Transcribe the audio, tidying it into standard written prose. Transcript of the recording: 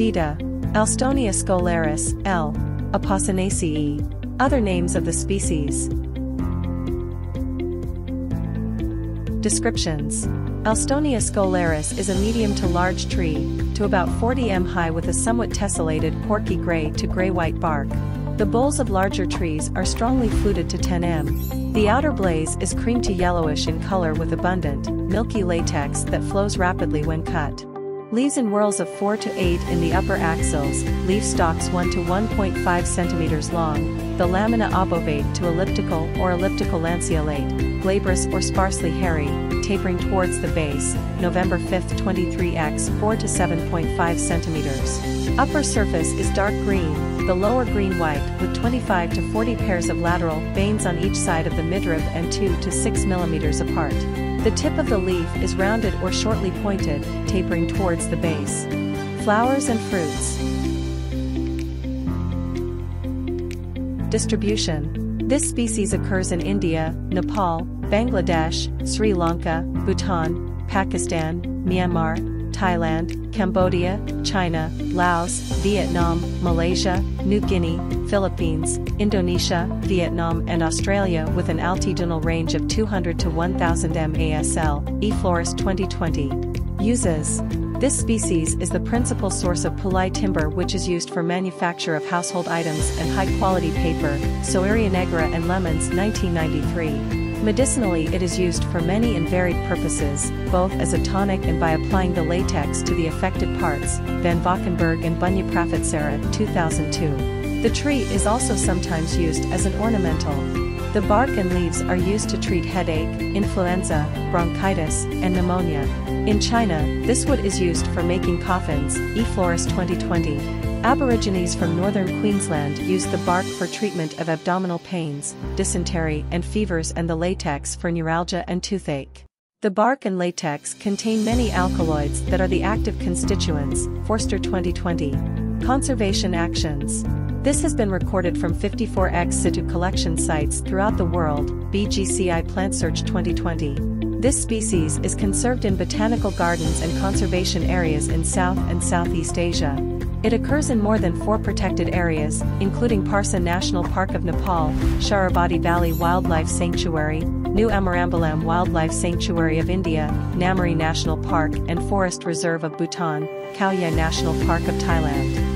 Dita, Alstonia scholaris, L. Apocynaceae. Other names of the species. Descriptions. Alstonia scholaris is a medium to large tree, to about 40 m high with a somewhat tessellated corky gray to gray-white bark. The boles of larger trees are strongly fluted to 10 m. The outer blaze is cream to yellowish in color with abundant, milky latex that flows rapidly when cut. Leaves in whorls of 4 to 8 in the upper axils, leaf stalks 1 to 1.5 centimeters long, the lamina obovate to elliptical or elliptical-lanceolate, glabrous or sparsely hairy, tapering towards the base, November 5, 23x 4 to 7.5 centimeters. Upper surface is dark green, the lower green-white, with 25 to 40 pairs of lateral veins on each side of the midrib and 2 to 6 millimeters apart. The tip of the leaf is rounded or shortly pointed, tapering towards the base. Flowers and fruits. Distribution. This species occurs in India, Nepal, Bangladesh, Sri Lanka, Bhutan, Pakistan, Myanmar, Thailand, Cambodia, China, Laos, Vietnam, Malaysia, New Guinea, Philippines, Indonesia, Vietnam and Australia, with an altitudinal range of 200 to 1000 m ASL, eFlorist 2020. Uses. This species is the principal source of Pulai timber, which is used for manufacture of household items and high-quality paper, Soeria negra and lemons 1993. Medicinally, it is used for many and varied purposes, both as a tonic and by applying the latex to the affected parts, Van Valkenburg and Bunya-Prafatsara 2002. The tree is also sometimes used as an ornamental. The bark and leaves are used to treat headache, influenza, bronchitis, and pneumonia. In China, this wood is used for making coffins, eFlorist 2020. Aborigines from northern Queensland used the bark for treatment of abdominal pains, dysentery and fevers, and the latex for neuralgia and toothache. The bark and latex contain many alkaloids that are the active constituents, Forster 2020. Conservation actions. This has been recorded from 54 ex-situ collection sites throughout the world, BGCI Plant Search 2020. This species is conserved in botanical gardens and conservation areas in South and Southeast Asia. It occurs in more than 4 protected areas, including Parsa National Park of Nepal, Sharavathi Valley Wildlife Sanctuary, New Amarambalam Wildlife Sanctuary of India, Namari National Park and Forest Reserve of Bhutan, Khao Yai National Park of Thailand.